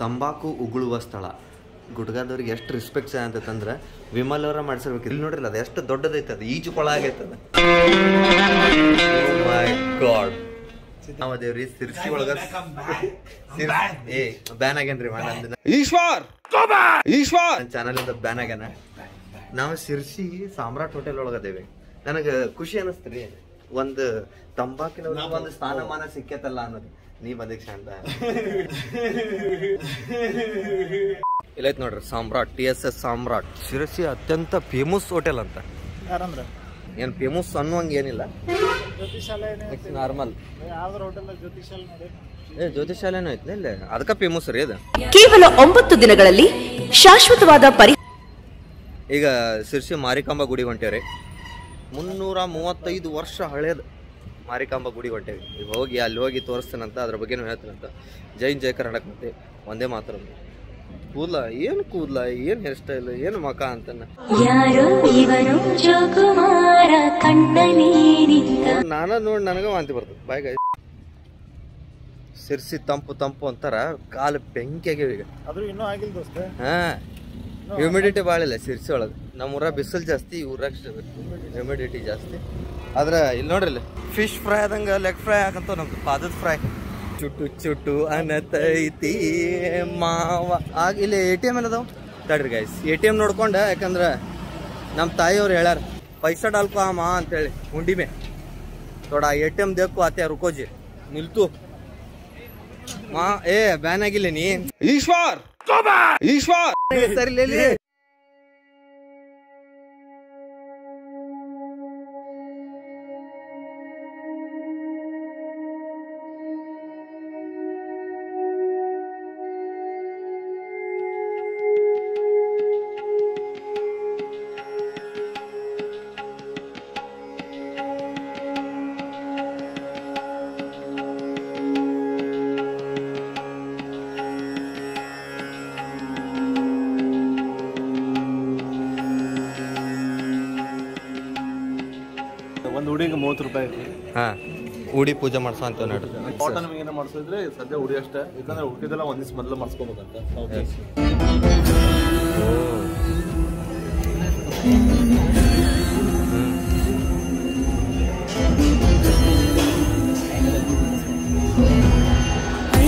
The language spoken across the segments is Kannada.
ತಂಬಾಕು ಉಗುಳುವ ಸ್ಥಳ ಗುಟಗಾದವರಿಗೆ ಎಷ್ಟು ರೆಸ್ಪೆಕ್ಟ್ಸ್ ಅಂತಂದ್ರೆ ವಿಮಲ್ ಅವರ ಮಾಡಿಸಬೇಕು. ಇಲ್ಲಿ ನೋಡ್ರಿ ಅದು ಎಷ್ಟು ದೊಡ್ಡದೈತೆ, ಅದು ಈಜು ಕೊಳ ಆಗೈತದ. ಮೈ ಗಾಡ್ ನಾವದೇವ್ರಿ ಸಿರ್ಸಿ ಒಳಗ ಏ ಬ್ಯಾನ್ ಆಗ್ಯಾನ್ರಿ ಈಶ್ವರ್ ಈಶ್ವರ್ ನನ್ನ ಚಾನಲ್ ಇಂದ ಬ್ಯಾನ್ ಆಗ್ಯಾನ. ನಾವು ಸಿರ್ಸಿ ಸಾಮ್ರಾಟ್ ಹೋಟೆಲ್ ಒಳಗದೇವಿ. ನನಗೆ ಖುಷಿ ಅನಿಸ್ತ್ರಿ, ಒಂದು ತಂಬಾಕಿನ ಒಂದು ಸ್ಥಾನಮಾನ ಸಿಕ್ಕೇತಲ್ಲ ಅನ್ನೋದು. ನೀವ್ ಅದಕ್ಕೆ ಶಾಂತ ಇಲ್ಲೈತ್ ನೋಡ್ರಿ ಸಾಮ್ರಾಟ್, TSS ಸಾಮ್ರಾಟ್ ಶಿರಸಿ ಅತ್ಯಂತ ಫೇಮಸ್ ಹೋಟೆಲ್ ಅಂತ. ಏನ್ ಫೇಮಸ್ ಅನ್ನುವಂಗ ಏನಿಲ್ಲ, ನಾರ್ಮಲ್ ಜ್ಯೋತಿಷಾಲೆನೂ ಐತಿ ಇಲ್ಲ, ಅದಕ್ಕ ಫೇಮಸ್ ರೀ ಅದು. ಕೇವಲ 9 ದಿನಗಳಲ್ಲಿ ಶಾಶ್ವತವಾದ ಪರಿ. ಈಗ ಶಿರಸಿ ಮಾರಿಕಾಂಬ ಗುಡಿ ಹೊಂಟೇವ್ರಿ. 335 ವರ್ಷ ಹಳೇದು ಮಾರಿಕಾಂಬ ಗುಡಿ ಹೊಂಟೇವಿ. ಈಗ ಹೋಗಿ ಅಲ್ಲಿ ಹೋಗಿ ತೋರಿಸ್ತಾನಂತ, ಅದ್ರ ಬಗ್ಗೆನೂ ಹೇಳ್ತಾನಂತ. ಜೈನ್ ಜಯ ಕರ್ನಾಟಕ ಮತ್ತೆ ಒಂದೇ ಮಾತ್ರ. ಕೂದ್ಲ ಏನು, ಕೂದ್ಲ ಏನು, ಹೇರ್ ಸ್ಟೈಲ್ ಏನು, ಮಕ ಅಂತ ನಾನ ನೋಡಿ ನನಗ ವಾಂತಿ ಬರ್ತದೆ. ಬಾಯ್ ಸಿರ್ಸಿ ತಂಪು ತಂಪು ಅಂತಾರ, ಕಾಲು ಬೆಂಕಿ ಆಗ್ಯಾವ ಈಗ. ಹಾ, ಹ್ಯೂಮಿಡಿಟಿ ಭಾಳ ಇಲ್ಲ ಸಿರ್ಸಿ ಒಳಗೆ. ನಮ್ಮೂರ ಬಿಸಿಲು ಜಾಸ್ತಿ, ಊರಾಗ ಹ್ಯೂಮಿಡಿಟಿ ಜಾಸ್ತಿ. ಆದ್ರೆ ಇಲ್ಲಿ ನೋಡ್ರಿ ಫಿಶ್ ಫ್ರೈ ಆದಂಗೆ ಲೆಗ್ ಫ್ರೈ ಆಗಂತ ನಮ್ದು ಪಾದದ ಫ್ರೈ. ಚುಟ್ಟು ಚುಟ್ಟು ಅನತೈತಿ ಮಾವ ಆಗ. ಇಲ್ಲಿ ATM ಏನದ ತಡ್ರಿ ಗೈಸ್, ATM ನೋಡ್ಕೊಂಡ. ಯಾಕಂದ್ರೆ ನಮ್ಮ ತಾಯಿಯವ್ರು ಹೇಳ್ಯಾರ ಪೈಸಾ ಡಾಲ್ಕೋ ಆ ಮಾ ಅಂತೇಳಿ. ಉಂಡಿ ಮೇ ತೋಡ ATM ದೇಕು ಆತ ರುಕೋಜಿ ನಿಲ್ತು ಮಾ. ಏ ಬ್ಯಾನ್ ಆಗಿಲ್ಲ ನೀ ಈಶ್ವರ್ ಈಶ್ವರ್ ಸರಿ. ಉಡಿಗೆ 30 ರೂಪಾಯಿ. ಹಾ, ಉಡಿ ಪೂಜೆ ಮಾಡ್ಸೋ ಅಂತ ನೋಡ್ರಿ. ಕಾಟನ್ ಮಿಂಗಿನ ಮಾಡ್ಸಿದ್ರೆ ಸದ್ಯ ಉಡಿ ಅಷ್ಟೇ, ಯಾಕಂದ್ರೆ ಉಳಿದೆಲ್ಲ ಒಂದಿಸ್ ಮೊದಲು ಮಾಡ್ಸ್ಕೋಬೇಕಂತ.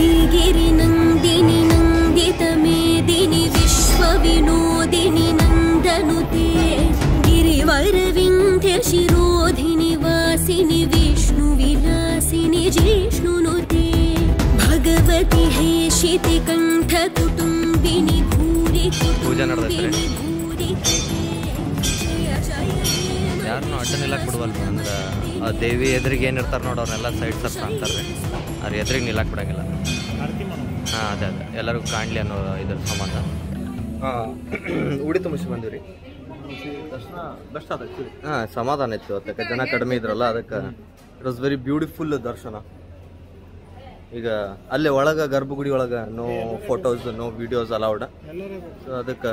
ಐಗಿರಿ ನಂದಿನಿ ನಂದಿತ ಮೇದಿನಿ ವಿಶ್ವ ವಿನೋದಿನಿ ನಂದನುತೆ ಗಿರಿವರ ವಿಂಧ್ಯ ಶಿರೋಧಿನಿ ಸಿನಿ ವಿಷ್ಣು ವಿಲಾಸಿನಿ ಜಿಷ್ಣುನುತೆ ಭಗವತಿ ಹೇ ಶಿತಿ ಕಂಠ ಕುಟುಂಬಿನಿ ಭೂರಿ ಕುಟುಂಬಿನಿ ಭೂರಿ ಯಾರನ್ನೂ ಅಡ್ಡನಿಲ್ಲಕ್ಕೆ ಬಿಡುವಲ್ವ. ಅಂದ್ರೆ ಆ ದೇವಿ ಎದುರಿಗೆ ಏನಿರ್ತಾರೆ ನೋಡಿ, ಅವ್ರನ್ನೆಲ್ಲ ಸೈಡ್ ಸರ್ಸ್ ಅಂತಾರೆ. ಅವ್ರ ಎದುರಿಗೆ ನಿಲ್ಲಕ್ಕೆ ಬಿಡಂಗಿಲ್ಲ. ಹಾಂ, ಅದೇ ಅದೇ ಎಲ್ಲರಿಗೂ ಕಾಣಲಿ ಅನ್ನೋ ಇದ್ರ ಸಂಬಂಧ. ಉಡಿ ತುಂಬಿಸಿ ಬಂದಿವ್ರಿ. ಹಾ, ಸಮಾಧಾನ ಇತ್ತು. ಅದಕ್ಕೆ ಜನ ಕಡಿಮೆ ಇದ್ರಲ್ಲ, ಅದಕ್ಕೆ ಇಟ್ ವಾಸ್ ವೆರಿ ಬ್ಯೂಟಿಫುಲ್ ದರ್ಶನ. ಈಗ ಅಲ್ಲೇ ಒಳಗ ಗರ್ಭಗುಡಿ ಒಳಗ no photos no videos allowed. So ಅದಕ್ಕೆ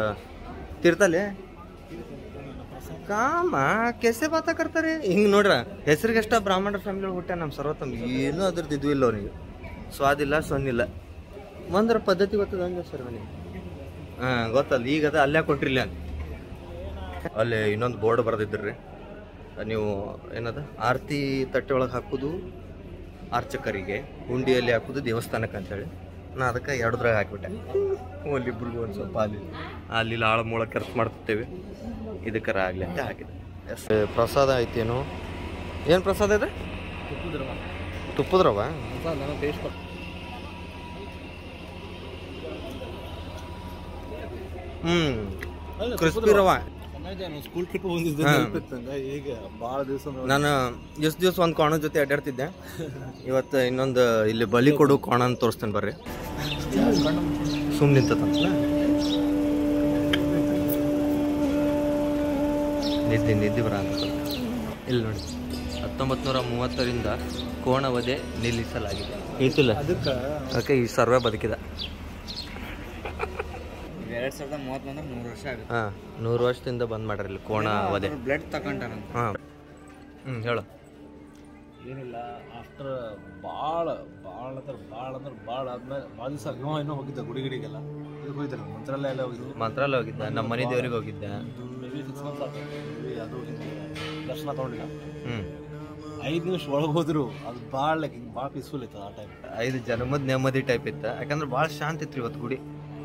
ತಿರ್ತಲೆ ಕಾಮ ಕೆಸೆ ಬಾತ ಕರ್ತಾರೆ ಹಿಂಗೆ ನೋಡ್ರ. ಹೆಸರಿಗೆಷ್ಟ ಬ್ರಾಹ್ಮಣ ಫ್ಯಾಮಿಲಿ ಹುಟ್ಟ ನಮ್ಮ ಸರ್ವತಮ್ ಏನೂ ಅದ್ರದ್ದು ಇದು ಇಲ್ಲ ಅವನಿಗೆ. ಸ್ವಾದಿಲ್ಲ ಸೊನ್ನಿಲ್ಲ, ಒಂದರ ಪದ್ಧತಿ ಗೊತ್ತದ ಹಂಗೆ ಸರ್ ಮನೆ. ಹಾಂ ಗೊತ್ತಲ್ಲ, ಈಗ ಅದ ಅಲ್ಲೇ ಕೊಟ್ಟಿರಲಿ ಅಂತ. ಅಲ್ಲಿ ಇನ್ನೊಂದು ಬೋರ್ಡ್ ಬರೆದಿದ್ರಿ, ನೀವು ಏನದ ಆರತಿ ತಟ್ಟೆ ಒಳಗೆ ಹಾಕೋದು ಅರ್ಚಕರಿಗೆ, ಹುಂಡಿಯಲ್ಲಿ ಹಾಕೋದು ದೇವಸ್ಥಾನಕ್ಕೆ ಅಂತೇಳಿ. ನಾನು ಅದಕ್ಕೆ ಎರಡದ್ರಾಗ ಹಾಕಿಬಿಟ್ಟೆ. ಅಲ್ಲಿಬ್ರಿಗೂ ಒಂದು ಸ್ವಲ್ಪ ಅಲ್ಲಿ ಆಳ ಮೂಳ ಖರ್ಚು ಮಾಡ್ತಿರ್ತೇವೆ, ಇದಕ್ಕರ ಆಗಲಿ ಅಂತ ಹಾಕಿದೆ. ಎಸ್ ಪ್ರಸಾದ ಐತೇನು? ಏನು ಪ್ರಸಾದ ಇದೆ? ತುಪ್ಪದ್ರವ ಕ್ರಿಸ್ಪಿ ರವ. ನಾನು ಎಷ್ಟು ದಿವಸ ಒಂದು ಕೋಣ ಜೊತೆ ಅಡ್ಡಾಡ್ತಿದ್ದೆ, ಇವತ್ತು ಇನ್ನೊಂದು ಇಲ್ಲಿ ಬಲಿ ಕೊಡು ಕೋಣ ಅಂತ ತೋರಿಸ್ತೇನೆ ಬರ್ರಿ. ಸುಮ್ಮನೆ ನಿದ್ದೆ ನಿದ್ದೆ ಬರ ಅಂತ ಇಲ್ಲಿ ನೋಡಿ. 1930ರಿಂದ ಕೋಣವಧೆ ನಿಲ್ಲಿಸಲಾಗಿದೆ. ಐತಿಲ್ಲ ಅದಕ್ಕೆ ಈ ಸರ್ವೆ ಬದುಕಿದ. 2030 ಆಗುತ್ತೆ. ಹಾ, 100 ವರ್ಷದಿಂದ ಬಂದ್ ಮಾಡ್ರಿ ಇಲ್ಲಿ ಕೋಣ ಅವಧೆ. ಬ್ಲಡ್ ತಗೊಂಡಾರಂತ. ಹಾ ಹೇಳು. ಏನಿಲ್ಲ ಆಫ್ಟರ್ ಭಾಳ ಆದ್ಮೇಲೆ ಭಾಳ ದಿವಸ ಅಗ್ನೋ ಏನೋ ಹೋಗಿದ್ದೆ ಗುಡಿಗೆಲ್ಲ ಇದಕ್ಕೆ ಹೋಗಿದ್ದೆ ಮಂತ್ರಾಲಯ ಎಲ್ಲ ಹೋಗಿದ್ದು ಮಂತ್ರಾಲಯ ಹೋಗಿದ್ದೆ ನಮ್ಮ ಮನೆ ದೇವರಿಗೆ ಹೋಗಿದ್ದೆ ಮೇಬಿ 6 months ಆಯ್ತು ಮೇಬಿ ಅದು ದರ್ಶನ ತಗೊಂಡಿಲ್ಲ ಹ್ಞೂ 5 ನಿಮಿಷ ಒಳಗೆ ಹೋದ್ರು ಅದು ಭಾಳ ಲೈಕ್ ಭಾಳ ಪೀಸ್ಫುಲ್ ಇತ್ತು ಆ ಟೈಮ್ 5 ಜನ್ಮದ ನೆಮ್ಮದಿ ಟೈಪ್ ಇತ್ತು ಯಾಕಂದ್ರೆ ಭಾಳ ಶಾಂತಿ ಇತ್ತು ಇವತ್ತು ಗುಡಿ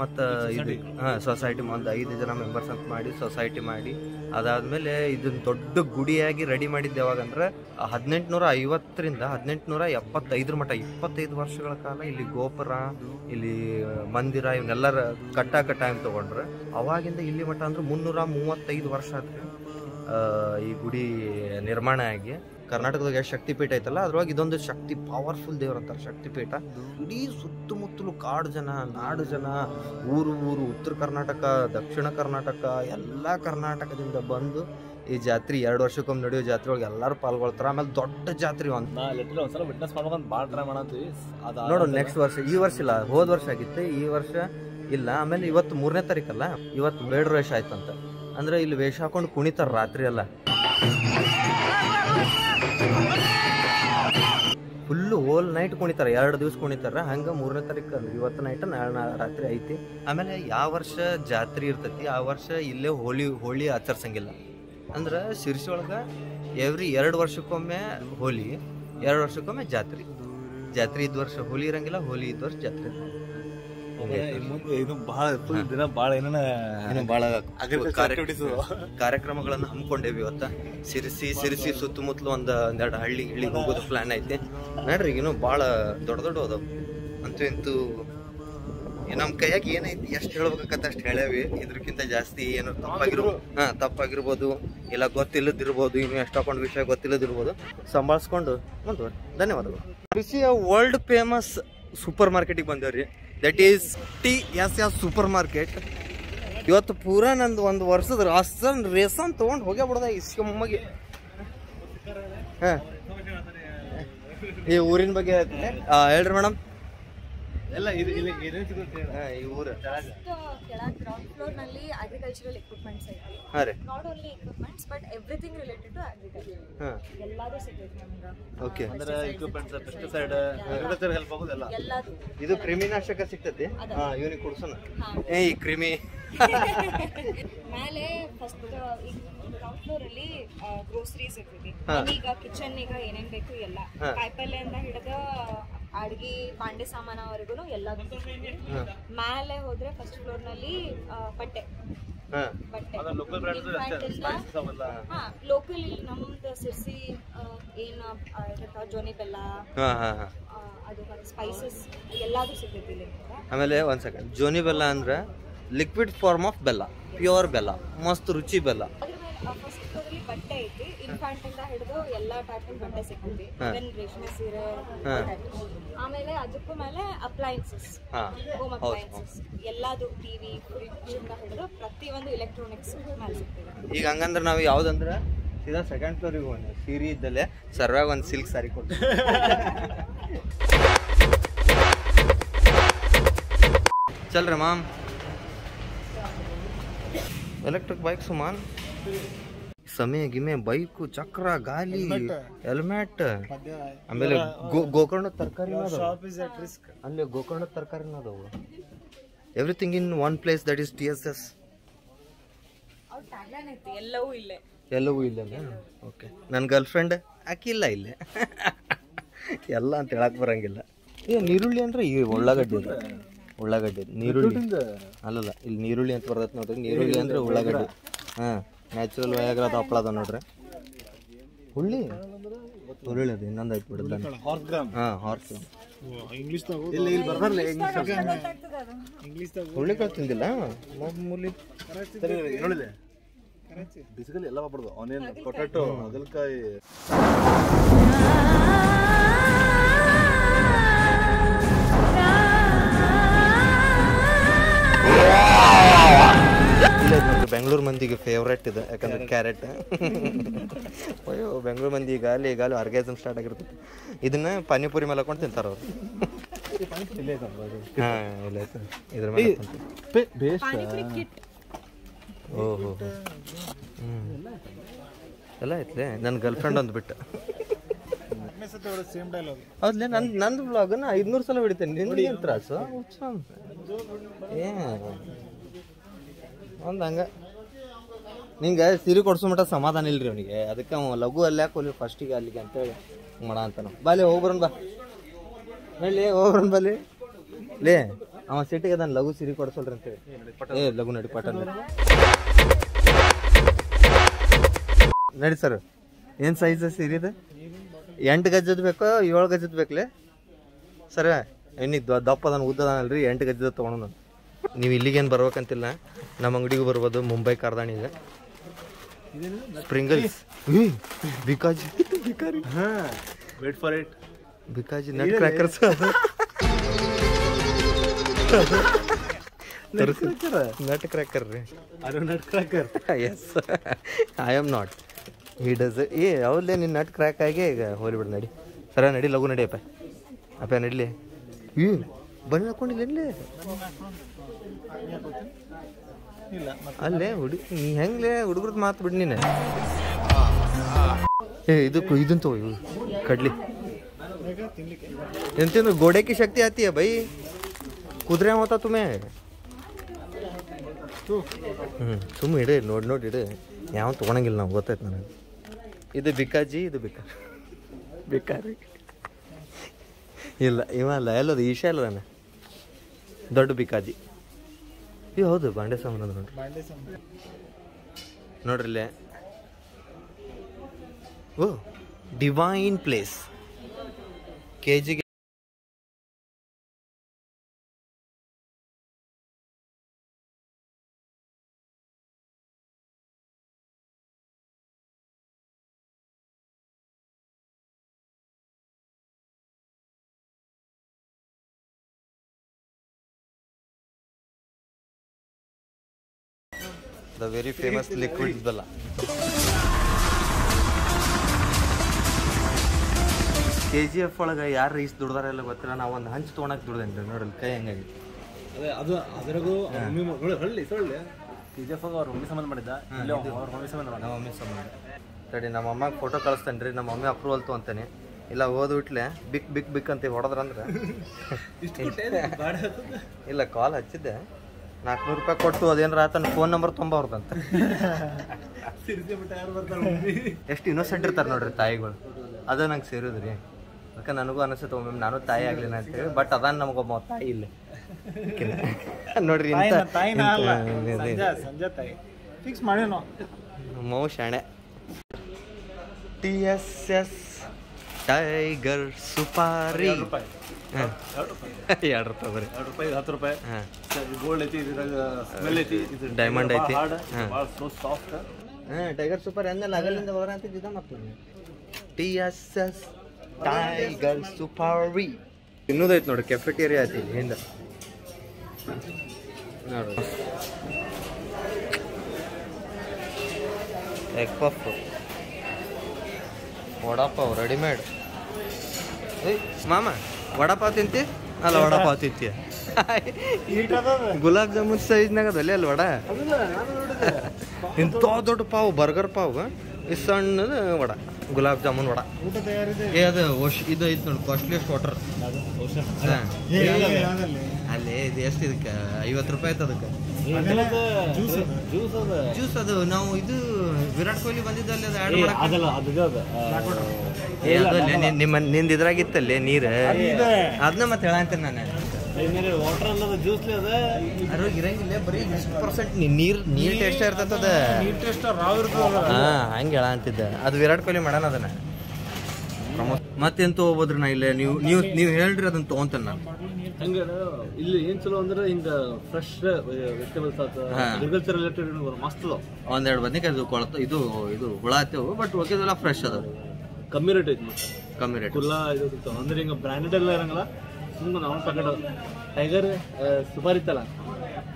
ಮತ್ತು ಇದು ಸೊಸೈಟಿ ಒಂದು 5 ಜನ ಮೆಂಬರ್ಸ್ ಅಂತ ಮಾಡಿ ಸೊಸೈಟಿ ಮಾಡಿ ಅದಾದಮೇಲೆ ಇದನ್ನ ದೊಡ್ಡ ಗುಡಿಯಾಗಿ ರೆಡಿ ಮಾಡಿದ್ದು ಯಾವಾಗಂದ್ರೆ 1850ರಿಂದ 1875 ಮಟ್ಟ 25 ವರ್ಷಗಳ ಕಾಲ ಇಲ್ಲಿ ಗೋಪುರ ಇಲ್ಲಿ ಮಂದಿರ ಇವನ್ನೆಲ್ಲರ ಕಟ್ಟಾಕ ಟೈಮ್ ತೊಗೊಂಡ್ರೆ ಅವಾಗಿಂದ ಇಲ್ಲಿ ಮಟ್ಟ ಅಂದ್ರೆ 335 ವರ್ಷ ಆದ್ರೆ ಈ ಗುಡಿ ನಿರ್ಮಾಣ ಆಗಿ ಕರ್ನಾಟಕದಾಗ ಶಕ್ತಿಪೀಠ ಐತಲ್ಲ ಅದ್ರೊಳಗೆ ಇದೊಂದು ಶಕ್ತಿ ಪವರ್ಫುಲ್ ದೇವ್ರ ಅಂತಾರೆ ಶಕ್ತಿಪೀಠ. ಇಡೀ ಸುತ್ತಮುತ್ತಲು ನಾಡು ಜನ ಊರು ಉತ್ತರ ಕರ್ನಾಟಕ ದಕ್ಷಿಣ ಕರ್ನಾಟಕ ಎಲ್ಲ ಕರ್ನಾಟಕದಿಂದ ಬಂದು ಈ ಜಾತ್ರೆ 2 ವರ್ಷಕ್ಕೊಮ್ಮೆ ನಡೆಯೋ ಜಾತ್ರೆ ಒಳಗೆ ಎಲ್ಲರೂ ಪಾಲ್ಗೊಳ್ತಾರೆ. ಆಮೇಲೆ ದೊಡ್ಡ ಜಾತ್ರೆ ಒಂದ್ಸಲ ವಿಟ್ನೆಸ್ ಮಾಡ್ಬೇಕಂತ ಭಾಳ ಟ್ರೈ ಮಾಡತ್ತೀವಿ ನೋಡು ನೆಕ್ಸ್ಟ್ ವರ್ಷ. ಈ ವರ್ಷ ಇಲ್ಲ ಹೋದ ವರ್ಷ ಆಗಿತ್ತು ಈ ವರ್ಷ ಇಲ್ಲ. ಆಮೇಲೆ ಇವತ್ತು 3ನೇ ತಾರೀಕಲ್ಲ ಇವತ್ತು 2 ವೇಷ ಆಯ್ತಂತ ಅಂದ್ರೆ ಇಲ್ಲಿ ವೇಷ ಹಾಕೊಂಡು ಕುಣಿತಾರೆ ರಾತ್ರಿ ಎಲ್ಲ ಫುಲ್ಲು ಹೋಲ್ ನೈಟ್ ಕುಣಿತಾರೆ 2 ದಿವಸ ಕುಣಿತಾರೆ. ಹಂಗೆ 3ನೇ ತಾರೀಕು ಅಂದ್ರೆ ಇವತ್ತು ನೈಟ್ ನಾಳೆ ರಾತ್ರಿ ಐತಿ. ಆಮೇಲೆ ಯಾವ ವರ್ಷ ಜಾತ್ರೆ ಇರ್ತೈತಿ ಆ ವರ್ಷ ಇಲ್ಲೇ ಹೋಳಿ ಆಚರಿಸಂಗಿಲ್ಲ ಅಂದ್ರೆ ಶಿರ್ಸಿ ಒಳಗೆ ಎವ್ರಿ 2 ವರ್ಷಕ್ಕೊಮ್ಮೆ ಹೋಲಿ 2 ವರ್ಷಕ್ಕೊಮ್ಮೆ ಜಾತ್ರೆ ಇದ್ದ ವರ್ಷ ಹೋಲಿ ಇರಂಗಿಲ್ಲ ಹೋಲಿ ಇದ್ದ ವರ್ಷ ಜಾತ್ರೆ. ಕಾರ್ಯಕ್ರಮಗಳನ್ನ ಹಮ್ಮಿಕೊಂಡೇವಿ ಇವತ್ತ ಸಿರ್ಸಿ ಸುತ್ತಮುತ್ತಲು ಒಂದೆರಡು ಹಳ್ಳಿಗಳಿಗೆ ಹೋಗೋದು ಪ್ಲಾನ್ ಐತೆ ನೋಡ್ರಿ. ಇನ್ನೂ ಭಾಳ ದೊಡ್ಡ ಅದಾವ ಅಂತೂ ಇಂತೂ ನಮ್ಮ ಕೈಯಾಗ ಏನೈತಿ ಎಷ್ಟು ಹೇಳ್ಬೇಕಂತ ಅಷ್ಟು ಹೇಳೇವಿ. ಇದ್ರಕ್ಕಿಂತ ಜಾಸ್ತಿ ಏನೋ ತಪ್ಪಾಗಿರ್ಬೋದು ಇಲ್ಲ ಗೊತ್ತಿಲ್ಲದಿರ್ಬೋದು ಇನ್ನು ಎಷ್ಟೊಂದು ವಿಷಯ ಗೊತ್ತಿಲ್ಲದಿರ್ಬೋದು ಸಂಭಾಳಿಸ್ಕೊಂಡು ಮುಂದುವರೆ. ಧನ್ಯವಾದಗಳು. ಸಿರ್ಸಿಯ ವರ್ಲ್ಡ್ ಫೇಮಸ್ ಸೂಪರ್ ಮಾರ್ಕೆಟಿಗೆ ಬಂದೇವ್ರಿ. That is TSS supermarket. ಇವತ್ತು ಪೂರಾ ನಂದು 1 ವರ್ಷದ ರೇಸನ್ ತೊಗೊಂಡು ಹೋಗ್ಯ ಬಿಡೋದ ಇಸ್ಕೊಂಬಿ. ಹಾಂ ಈ ಊರಿನ ಬಗ್ಗೆ ಹೇಳ್ರಿ ಮೇಡಮ್. ಎಲ್ಲ ಈ ಊರು ಅಗ್ರಿಕಲ್ಚರಲ್ ಎಕ್ವಿಪ್ಮೆಂಟ್ಸ್ ಹಾಂ ರೀ not only equipments but everything related to agriculture ಎಲ್ಲಾದರೂ ಸಿಗುತ್ತೆ ನಮ್ಗೆ. ಓಕೆ ಅಂದ್ರೆ ಎಕ್ವಿಪ್ಮೆಂಟ್ಸ್ ಪೆಸ್ಟಿಸೈಡ್ ಅಗ್ರಿಕಲ್ಚರ್ ಹೆಲ್ಪ್ ಆಗೋದು ಎಲ್ಲ ಎಲ್ಲದು ಇದು ಕ್ರಿಮಿನಾಶಕ ಸಿಗ್ತೈತಿ. ಹಾಂ ಇವನಿಗೆ ಕೊಡ್ಸೋಣ ಏ ಈ ಕ್ರಿಮಿ ಮೇಲೆ ಫಸ್ಟ್ ಈ ಗ್ರೌಂಡ್ ಫ್ಲೋರ್ ಅಲ್ಲಿ ಗ್ರೋಸರೀಸ್ ಇರ್ತೈತಿ. ಈಗ ಕಿಚನ್ ಈಗ ಏನೇನು ಬೇಕು ಎಲ್ಲ ಕಾಯಿಪಲ್ಲೆ ಅಂತ ಹಿಡಿದ ಅಡ್ಗೆ ಪಾಂಡೆ ಸಾಮಾನವರೆಗೂ ಎಲ್ಲ ಮೇಲೆ ಹೋದ್ರೆ ಫಸ್ಟ್ ಫ್ಲೋರ್ ನಲ್ಲಿ ಬಟ್ಟೆ ಲೋಕಲ್ ನಮ್ದು ಸಿರ್ಸಿ ಏನ್ ಜೋನಿ ಬೆಲ್ಲ ಅದು ಸ್ಪೈಸಸ್ ಎಲ್ಲಾದ್ರೂ ಸಿಗ್ತೈತಿ. ಆಮೇಲೆ ಒಂದ್ ಸೆಕೆಂಡ್ ಜೋನಿ ಬೆಲ್ಲ ಅಂದ್ರೆ ಲಿಕ್ವಿಡ್ ಫಾರ್ಮ್ ಆಫ್ ಬೆಲ್ಲ ಪ್ಯೂರ್ ಬೆಲ್ಲ ಮಸ್ತ್ ರುಚಿ ಬೆಲ್ಲ. ಬಟ್ಟೆ ಐತಿ ಇನ್ಫ್ಯಾಂಟ್ ಇಂದ ಹಿಡಿದು ಎಲ್ಲಾ ಟೈಪ್ ಬಟ್ಟೆ ಸಿಗ್ತದೆ ರೇಷ್ಮೆ ಸೀರೆ. ಆಮೇಲೆ ಅದಕ್ಕೂ ಮೇಲೆ ಅಪ್ಲೈನ್ಸಸ್ ಹೋಮ್ ಅಪ್ಲೈನ್ಸಸ್ ಎಲ್ಲಾದು ಟಿವಿ ಫ್ರಿಡ್ಜ್ ಇಂದ ಹಿಡಿದು ಪ್ರತಿಯೊಂದು ಎಲೆಕ್ಟ್ರಾನಿಕ್ಸ್ ಮೇಲೆ ಸಿಗ್ತದೆ. ಈಗ ಹಂಗಂದ್ರೆ ನಾವು ಯಾವ್ದಂದ್ರೆ ಸೀದಾ 2nd ಫ್ಲೋರಿಗೆ ಹೋಗಿ ಸೀರೆ ಇದ್ದಲ್ಲೇ ಸರ್ವಾಗ ಒಂದು ಸಿಲ್ಕ್ ಸಾರಿ ಕೊಟ್ಟು ಚಲ್ರಿ ಮಾಮ್ ಎಲೆಕ್ಟ್ರಿಕ್ ಬೈಕ್ ಸುಮಾನ್ ಸಮಯ ಗಿಮೆ ಬೈಕು ಚಕ್ರ ಗಾಲಿ ಹೆಲ್ಮೆಟ್ ಆಮೇಲೆ ಗೋಕರ್ಣದ ತರಕಾರಿ ಅಲ್ಲಿ ಗೋಕರ್ಣದ ತರಕಾರಿನ ಅದಾವು everything in one place that is TSS ಎಲ್ಲವೂ ಇಲ್ಲೇ. ಓಕೆ ನನ್ನ ಗರ್ಲ್ ಫ್ರೆಂಡ್ ಆಕಿಲ್ಲ ಇಲ್ಲೇ ಎಲ್ಲ ಅಂತ ಹೇಳಕ್ ಬರಂಗಿಲ್ಲ. ಈರುಳ್ಳಿ ಅಂದ್ರೆ ಈ ಉಳ್ಳಾಗಡ್ಡಿ ನೀರುಳ್ಳಿ ಅಲ್ಲಲ್ಲ ಇಲ್ಲಿ ನೀರುಳ್ಳಿ ಅಂತ ಬರ್ತೈತೆ ನೋಡ್ರಿ. ನೀರುಳ್ಳಿ ಅಂದ್ರೆ ಉಳ್ಳಾಗಡ್ಡಿ ಹಾಂ ನ್ಯಾಚುರಲ್ ವಯಾಗ್ರ ಅದು ಹಪ್ಪಳ ಅದ ನೋಡ್ರಿ ಹುಳ್ಳಿ ಅದು ಇನ್ನೊಂದು ಆಯ್ತು ಬಿಡುತ್ತೆ ಹಾಂ ಹಾರ್ಸ್ ಗ್ರಾಮ್ ಹುಳ್ಳಿ ಕಾಳು ತಿಂದಿಲ್ಲ ಮೂಲಿ ಬಿಸಿಗಲ್ ಎಲ್ಲ ಬಾಬಾರ್ದು ಆನಿಯನ್ ಪೊಟ್ಯಾಟೊ ಹಾಗಲಕಾಯಿ Bangalore mandi favorite is carrot. Bangalore mandi galu orgasm start agirutte. Idna pani puri mala kondu tintaru. Pani puri kit. Oh. Alla itle nan girlfriend ondu bitta. Same dialogue. Adle nan vlog na 500 sala viditene. Ninge trasu. Yeah. Andanga. Ninga Siri Korsumata Samadan Ilruniga, the Kamo, Lagu, Lacoli, Fasti Alicante, Marantano. Bale overrun Bale overrun Bale. Lay, I'm a city than Lagu Siri Korsul. Eh, Laguna de Patan. Let sir. In size the series? End gadget becker, your gadget beckler? Sir, any Dapa than Wood and Re, end gadget the ನೀವು ಇಲ್ಲಿಗೆ ಏನು ಬರಬೇಕಂತಿಲ್ಲ ನಮ್ಮ ಅಂಗಡಿಗೆ ಬರಬಹುದು ಮುಂಬೈ ಕಾರ್ದಾಣಿ ಇದೆ ಇದೇನು ಸ್ಪ್ರಿಂಗಲ್ಸ್ ಬಿಕಾಜ್ ಬಿಕಾರಿ ಹಾ wait for it because nut crackers nut cracker are you nutcracker yes I am not he does ಏ ಅವಲ್ಲೇ ನಿನ್ನ ನಟ್ ಕ್ರ್ಯಾಕ್ ಆಗಿ ಈಗ ಹೋಲಿ ಬಿಡು ನಡಿ ಸರ ನಡಿ ಲಗು ನಡಿ ಅಪ್ಪ ಅಪ್ಪ ನಡಿಲಿ ಯು ಬಣ್ಣ ಹಾಕೊಂಡಿಲ್ಲ ಎಲ್ಲೆ ಅಲ್ಲೇ ಹುಡುಗ ನೀ ಹೆಂಗಲೇ ಹುಡುಗರದ್ದು ಮಾತು ಬಿಡಿ ನೀನು ಏ ಇದಕ್ಕೆ ಇದನ್ನು ತಗೋ ಕಡ್ಲಿ ಎಂತೇನು ಗೋಡೆಕ್ಕೆ ಶಕ್ತಿ ಆತೀಯ ಬೈ ಕುದುರೆ ಹೋತಾ ತುಮೇ ಸುಮ್ಮನೆ ಇಡು ನೋಡಿ ನೋಡಿ ಇಡು ಯಾವ ತಗೊಳಂಗಿಲ್ಲ ನಾವು ಗೊತ್ತಾಯ್ತು ನನಗೆ ಇದು ಬಿಕಾಜಿ ಇದು ಬಿಕಾರಿ ಬಿಕಾರಿ ಇಲ್ಲ ಇವಲ್ಲ ಎಲ್ಲದು ಈಶಾ ಇಲ್ಲ ನಾನು ದೊಡ್ಡ ಬಿಕಾಜಿ ಈ ಹೌದು ಬಾಂಡೆ ಸಾಮಾನು ನೋಡ್ರಿ ನೋಡ್ರಿಲ್ಲೇ ಓ ಡಿವೈನ್ ಪ್ಲೇಸ್ ಕೆಜಿಗೆ the very famous liquid bala. KGF ಒಳಗೆ ಯಾರು ರೈಸ್ ದುಡ್ದಾರೆ ಎಲ್ಲ ಗೊತ್ತಿಲ್ಲ ನಾವು ಒಂದು ಹಂಚು ತೋಣಕ್ಕೆ ದುಡ್ದೇನ್ರಿ ನೋಡಿ ಕೈ ಹೆಂಗಾಗಿದೆ ಅದೇ ಅದು ಅದರಗೂ ಮಮ್ಮಿ ನೋಡಿ ಹಳ್ಳಿ ಸೊಳ್ಳೆ KGF ಅವರು ಮಮ್ಮಿ ಸಂಬಂಧ ಮಾಡಿದ್ದ ಇಲ್ಲ ಅವರು ಮಮ್ಮಿ ಸಂಬಂಧ ಮಾಡಿದ ಮಮ್ಮಿ ಸಂಬಂಧ ತಡಿ ನಮ್ಮ ಅಮ್ಮಗೆ ಫೋಟೋ ಕಳಿಸ್ತೇನೆ ರೀ ನಮ್ಮ ಮಮ್ಮಿ ಅಪ್ರೂವಲ್ ತೊಂತಾನೆ ಇಲ್ಲ ಓದ್ಬಿಟ್ಲೆ ಬಿಕ್ ಬಿಕ್ ಬಿಕ್ ಅಂತ ಹೊಡೆದ್ರಂದ್ರೆ ಇಲ್ಲ ಕಾಲ್ ಹಚ್ಚಿದ್ದೆ 400 ರೂಪಾಯಿ ಕೊಟ್ಟು ಅದೇನರ ಆತನ ಫೋನ್ ನಂಬರ್ ತುಂಬಾವ್ರದಂತೆ ಸಿರ್ಸಿ ಬಿಟ್ಟು ಯಾರು ಬರ್ತಾರೆ ಎಷ್ಟು ಇನ್ನೋಸೆಂಟ್ ಇರ್ತಾರೆ ನೋಡ್ರಿ ತಾಯಿಗಳು ಅದ ನಂಗೆ ಸೇರಿದ್ರಿ ಅದಕ್ಕೆ ನನಗೂ ಅನಿಸುತ್ತೆ ಒಮ್ಮೆ ನಾನು ತಾಯಿ ಆಗಲಿಲ್ಲ ಅಂತ ಹೇಳಿ ಬಟ್ ಅದಾನ ನಮಗೊಬ್ಬ ತಾಯಿ ಇಲ್ಲ ನೋಡ್ರಿ ಇಂತ ಸಂಜೆ ತಾಯಿ ಫಿಕ್ಸ್ ಮಾಡೋಣ ಮೌ ಶಾಣೆ TSS ಟೈಗರ್ ಸುಪಾರಿ 2 ರೂಪಾಯಿ ಬರಿ 2 ರೂಪಾಯಿ 10 ರೂಪಾಯಿ ಹಾ ಗೋಲ್ಡ್ ಐತಿ ಇದ್ರಾಗ ಸ್ಮೆಲ್ ಐತಿ ಇದು ಡೈಮಂಡ್ ಐತಿ ಬಹಳ ಸಾಫ್ಟ್ ಹಾ ಟೈಗರ್ ಸೂಪರ್ ಅಂದ್ರೆ ಅಗಲಿಂದ ಬರ ಅಂತ ಇದಿದ ಮತ್ತೆ TSS ಟೈಗರ್ ಸೂಪರಿ ಇನ್ನೊಂದು ಐತಿ ನೋಡಿ ಕೆಫೆಟೇರಿಯಾ ಐತಿ ಹಿಂದ ನೋಡಿ egg puff vada pav readymade ಏ ಮಾಮಾ वड़ा पाव ತಿಂತಿ ಅಲ್ಲ ವಡಾ ಪಾವ್ ತಿಂತಿ ಗುಲಾಬ್ ಜಾಮೂನ್ ಸೈಜ್ ನಾಗ ಅದಲ್ಲೇ ಅಲ್ಲ ವಡಾ ಇಂತ ದೊಡ್ಡ ಪಾವ್ ಬರ್ಗರ್ ಪಾವ್ ಈ ಸಣ್ಣದ ವಡಾ ಗುಲಾಬ್ ಜಾಮೂನ್ ವಡಾ ಏ ಅದು ಇದು ಐತಿ ನೋಡಿ ಕಾಸ್ಟ್ಲಿಯೆಸ್ಟ್ ವಾಟರ್ ಅಲ್ಲೇ ಇದು ಎಷ್ಟು ಇದಕ್ಕೆ 50 ರೂಪಾಯಿ ಐತೆ ಅದಕ್ಕೆ ಜ್ಯೂಸ್ ಅದು ನಾವು ಇದು ವಿರಾಟ್ ಕೊಹ್ಲಿ ಬಂದಿದ್ದಲ್ಲಿ ಅದು ಆ್ಯಡ್ ಮಾಡಕ್ಕೆ ಅದಲ್ಲ ಅದು ಏ ನಿಮ್ಮ ನಿಂದ ಇದ್ರಾಗಿತ್ತಲ್ಲೇ ನೀರು ಅದನ್ನ ಮತ್ತೆ ಹೇಳಂತೀನಿ ನಾನು ವಾಟರ್ ಅಲ್ಲದ ಜ್ಯೂಸ್ಲಿ ಅದ ಅರೋ ಇರಂಗಿಲ್ಲ ಬರೀ 100% ನೀರು ನೀರು ಟೇಸ್ಟ್ ಇರ್ತೈತೆ ಅದು ನೀರು ಟೇಸ್ಟ್ ರಾವ್ ಇರ್ತದೆ ಹಾಂ ಹಂಗೆ ಹೇಳಂತಿದ್ದೆ ಅದು ವಿರಾಟ್ ಕೊಹ್ಲಿ ಮಾಡೋಣ ಅದನ್ನ ಮತ್ತೆಂತ ಹೋಗ್ಬೋದ್ರಿ ನಾ ಇಲ್ಲೇ ನೀವು ನೀವು ನೀವು ಹೇಳ್ರಿ ಅದನ್ನ ತೊಗೊಂತಾನೆ ನಾನು ಹಂಗೆ ಇಲ್ಲಿ ಏನು ಚಲೋ ಅಂದ್ರೆ ಹಿಂಗೆ ಫ್ರೆಶ್ ವೆಜಿಟೇಬಲ್ಸ್ ಆತ ಅಗ್ರಿಕಲ್ಚರ್ ರಿಲೇಟೆಡ್ ಮಸ್ತ್ ಅದಾವ ಒಂದೆರಡು ಬದನೇಕಾಯಿ ಕೊಳತ ಇದು ಇದು ಹುಳ ಆತೇವು ಬಟ್ ಒಕೆದೆಲ್ಲ ಫ್ರೆಶ್ ಅದಾವ ಕಮ್ಮಿ ರೇಟ್ ಐತಿ ಮತ್ತೆ ಕಮ್ಮಿ ರೇಟ್ ಎಲ್ಲ ಇದು ಅಂದ್ರೆ ಹಿಂಗೆ ಬ್ರ್ಯಾಂಡೆಡ್ ಎಲ್ಲ ಇರಂಗಿಲ್ಲ ಸುಮ್ಮನೆ ನಾವು ತಗೊಂಡು ಟೈಗರ್ ಸುಪಾರಿ ಇತ್ತಲ್ಲ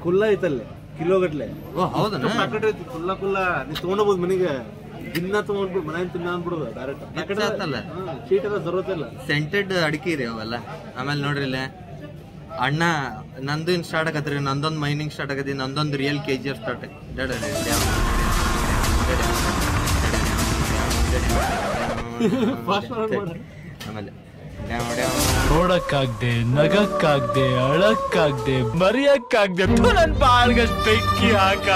ನೋಡಕ್ಕಾಗದೆ ನಗಕ್ಕಾಗದೆ ಅಳಕ್ಕಾಗದೆ ಮರಿಯಕ್ಕಾಗದೆ ನನ್ನ ಬಾಳ್ಗಷ್ಟು ಬೆಕ್ಕಿ ಹಾಕ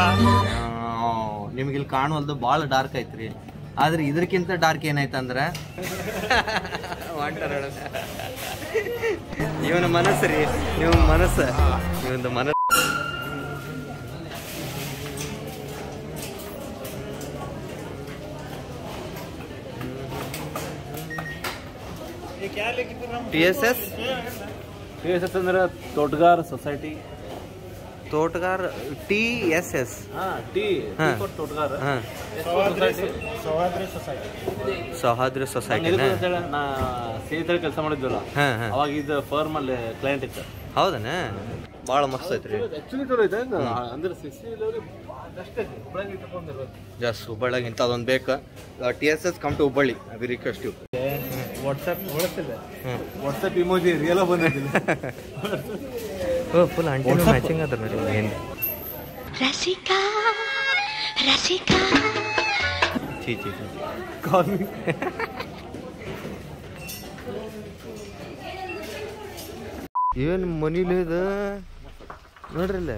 ನಿಮಗೆ ಇಲ್ಲಿ ಕಾಣುವಲ್ದು ಭಾಳ ಡಾರ್ಕ್ ಐತ್ರಿ ಆದ್ರೆ ಇದಕ್ಕಿಂತ ಡಾರ್ಕ್ ಏನಾಯ್ತಂದ್ರೆ ಇವನ ಮನಸ್ಸು ರೀ ನಿಮ್ಮ ಮನಸ್ಸು ಇವಂದು ಮನಸ್ಸು TSS? TSS under Totgar Society. Totgar TSS. Ah, T. T for Totgar. Sahadri Society. Sahadri Society. I did that. I did that. I did that. I did that. I WhatsApp, WhatsApp emoji real oh, full antenna matching adar Rasika, Rasika. Call me. Even money leda. Nodrale.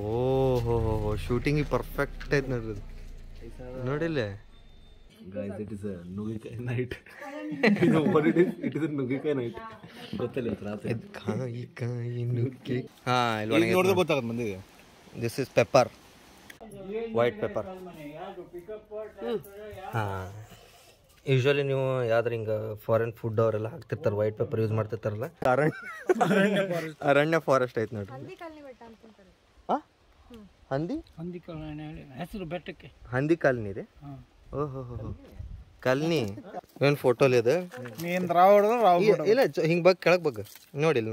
Oh, shooting is perfect. Nodrale. Guys, it is a Nugikai night. You know what it is? It is a Nugikai night. This is pepper. White pepper. Usually, you know, foreign food or white pepper use Aranya forest. Handi? Handi Kalani. Oh, Kalni. You have photo? You have a photo? You have a photo? No, no, no.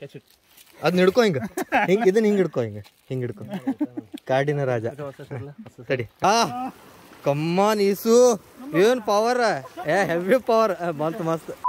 Catch it. You have a come on, Isu. You have power. Heavy power.